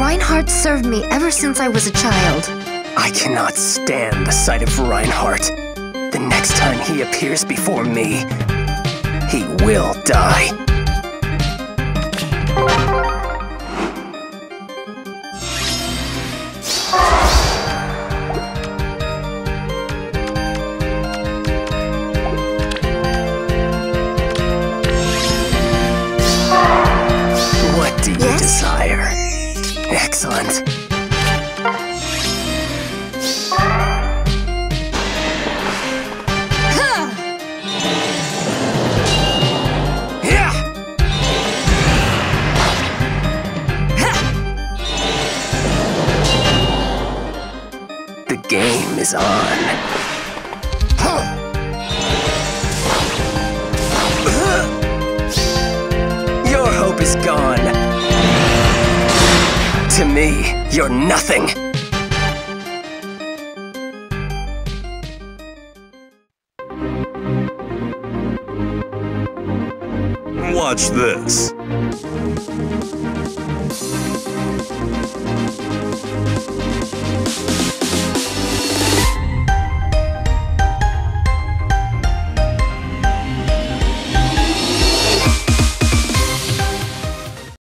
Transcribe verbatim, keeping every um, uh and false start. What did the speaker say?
Reinhardt served me ever since I was a child. I cannot stand the sight of Reinhardt. The next time he appears before me, he will die. What do you yes? desire? Excellent. The game is on. Your hope is gone. To me, you're nothing. Watch this.